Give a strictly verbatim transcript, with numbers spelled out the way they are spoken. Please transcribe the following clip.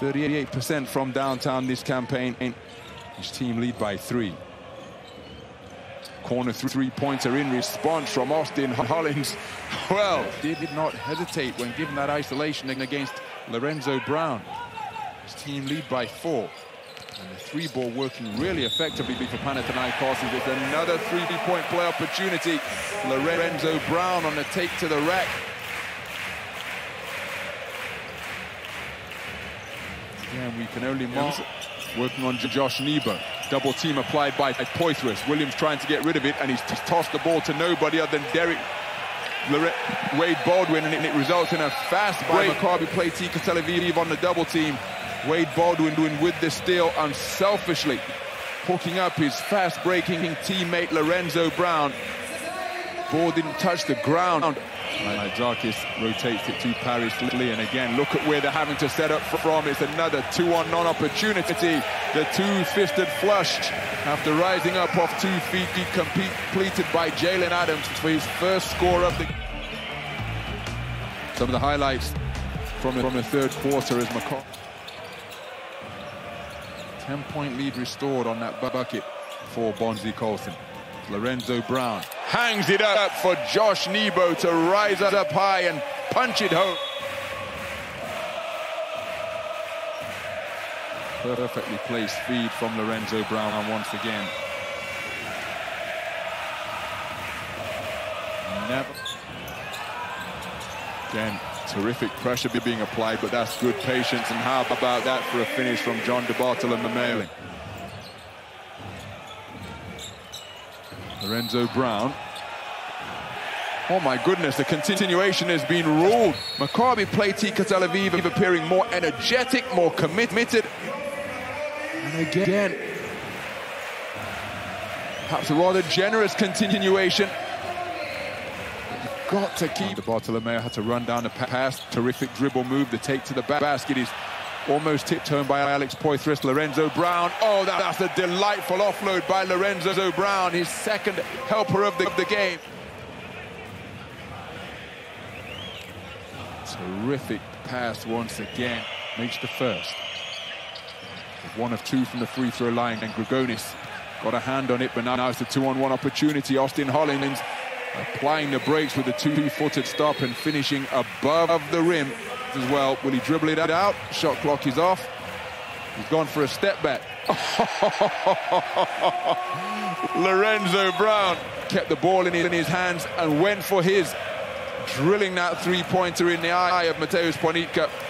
thirty-eight percent from downtown this campaign. His team lead by three. Corner three points are in response from Austin Hollins. Well, he did not hesitate when given that isolation against Lorenzo Brown. His team lead by four. And the three ball working really effectively for Panathinaikos. It's another three-point play opportunity. Lorenzo Brown on the take to the rack. Again, we can only mark. Working on Josh Nebo. Double team applied by Poitras. Williams trying to get rid of it, and he's tossed the ball to nobody other than Derek Wade Baldwin, and it, and it results in a fast break. Maccabi Playtika Tel Aviv on the double team. Wade Baldwin doing with the steal unselfishly, hooking up his fast-breaking teammate Lorenzo Brown. Ball didn't touch the ground. Zarkis rotates it to Paris Lee, and again, look at where they're having to set up from. It's another two-on-one opportunity. The two-fisted flush after rising up off two feet, completed by Jalen Adams for his first score of the... Some of the highlights from the, from the third quarter is Maccabi. ten-point lead restored on that bucket for Bonzi Colson. Lorenzo Brown hangs it up for Josh Nebo to rise up high and punch it home. Perfectly placed feed from Lorenzo Brown once again. Never. Again, terrific pressure being applied, but that's good patience. And how about that for a finish from John DeBartel and Mamele? Lorenzo Brown. Oh my goodness, the continuation has been ruled. Maccabi Playtika Tel Aviv appearing more energetic, more committed. And again, perhaps a rather generous continuation. You've got to keep. Bartolomeo had to run down the pass. Terrific dribble move. The take to the basket is almost tip-turned by Alex Poitras. Lorenzo Brown. Oh, that, that's a delightful offload by Lorenzo Brown, his second helper of the, of the game. Terrific pass once again. Makes the first. One of two from the free-throw line, and Grigonis got a hand on it, but now it's a two-on-one opportunity. Austin Hollins applying the brakes with a two-footed stop and finishing above the rim. As well, will he dribble it out? Shot clock is off. He's gone for a step back. Lorenzo Brown kept the ball in his hands and went for his, drilling that three-pointer in the eye of Mateusz Pangos.